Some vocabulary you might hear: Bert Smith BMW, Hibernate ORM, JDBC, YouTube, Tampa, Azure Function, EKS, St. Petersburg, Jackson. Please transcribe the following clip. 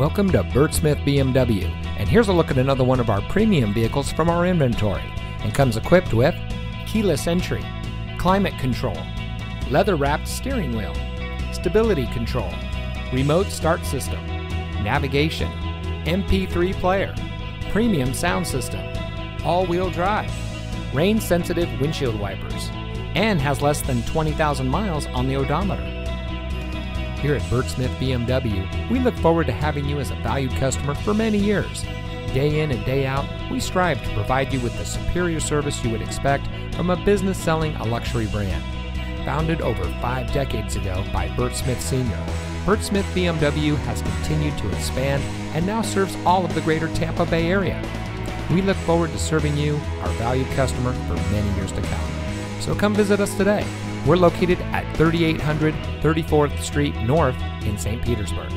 Welcome to Bert Smith BMW, and here's a look at another one of our premium vehicles from our inventory, and comes equipped with keyless entry, climate control, leather-wrapped steering wheel, stability control, remote start system, navigation, MP3 player, premium sound system, all-wheel drive, rain-sensitive windshield wipers, and has less than 20,000 miles on the odometer. Here at Bert Smith BMW, we look forward to having you as a valued customer for many years. Day in and day out, we strive to provide you with the superior service you would expect from a business selling a luxury brand. Founded over 5 decades ago by Bert Smith Sr., Bert Smith BMW has continued to expand and now serves all of the greater Tampa Bay area. We look forward to serving you, our valued customer, for many years to come. So come visit us today. We're located at 3800 34th Street North in St. Petersburg.